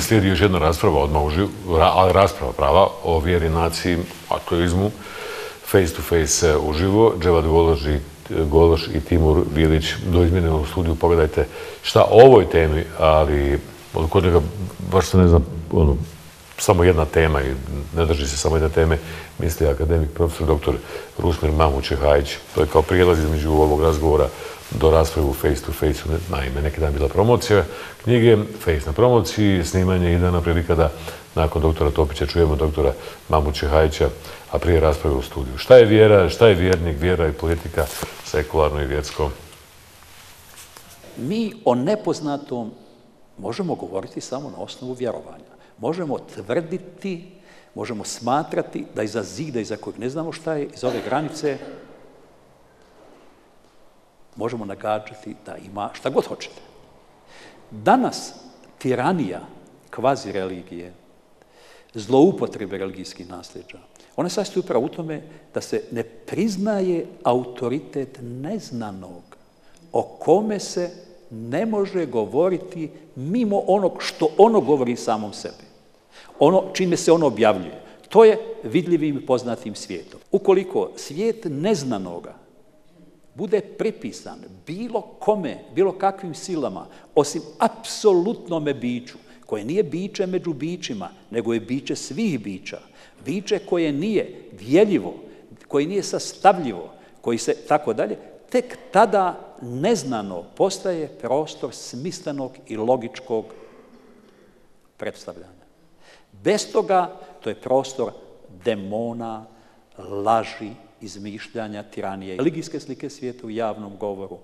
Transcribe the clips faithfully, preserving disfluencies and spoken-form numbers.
slijedi još jedna rasprava odmah u živu, ali rasprava prava o vjeri, naciji, ateizmu, face to face uživo. Dževad Volož, Gološ i Timur Vilić do izmjene u studiju. Pogledajte šta o ovoj temi, ali kod njega baš se ne znam, ono, samo jedna tema i ne drži se samo jedne teme, misli akademik profesor doktor Rusmir Mahmutćehajić. To je kao prijelaz između ovog razgovora do raspravu face to face. Naime, neki dan bila promocija knjige, face na promociji, snimanje idealna prilika da nakon doktora Topića čujemo doktora Mahmutćehajića, a prije rasprave u studiju. Šta je vjera, šta je vjernik, vjera i politika, sekularno i vjersko? Mi o nepoznatom možemo govoriti samo na osnovu vjerovanja. Možemo tvrditi, možemo smatrati da iza zida, iza kojeg ne znamo šta je, iz ove granice, možemo nagađati da ima šta god hoćete. Danas tiranija kvazi religije, zloupotrebe religijskih nasljeđa, ona sastoji upravo u tome da se ne priznaje autoritet neznanog o kome se ne može govoriti mimo onog što ono govori samom sebi. Ono čime se ono objavljuje. To je vidljivim i poznatim svijetom. Ukoliko svijet neznanoga bude pripisan bilo kome, bilo kakvim silama, osim apsolutnome biću, koje nije biće među bićima, nego je biće svih bića, biće koje nije djeljivo, koje nije sastavljivo, koji se tako dalje, tek tada neznano postaje prostor smislenog i logičkog predstavljanja. Bez toga to je prostor demona, laži, izmišljanja, tiranije. Religijske slike svijeta u javnom govoru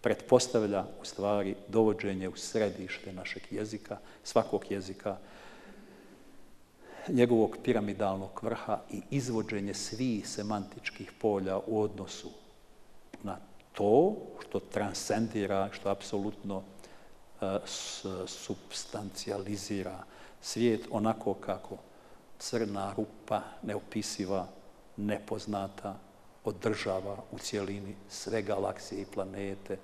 pretpostavlja u stvari dovođenje u središte našeg jezika, svakog jezika, njegovog piramidalnog vrha i izvođenje svih semantičkih polja u odnosu na to što transcendira, što apsolutno substancializira svijet onako kako crna rupa neopisiva, nepoznata, održava u cijelini sve galaksije i planete,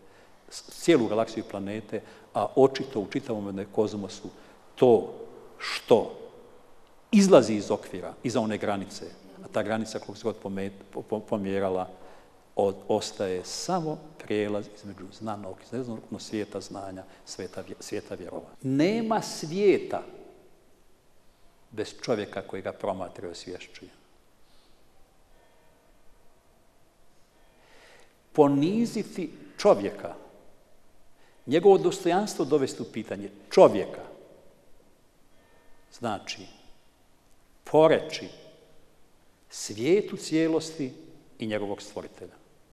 cijelu galaksiju i planete, a očito u čitavom kozmosu to što izlazi iz okvira, iza one granice, a ta granica koliko se god pomjerala, ostaje samo prijelaz između znanog i neznanog svijeta znanja, svijeta vjerovanja. Nema svijeta bez čovjeka koji ga promatra i osvješćuje. Poniziti čovjeka, njegovo dostojanstvo dovesti u pitanje čovjeka, znači poreći svijetu cijelosti i njegovog stvoritelja.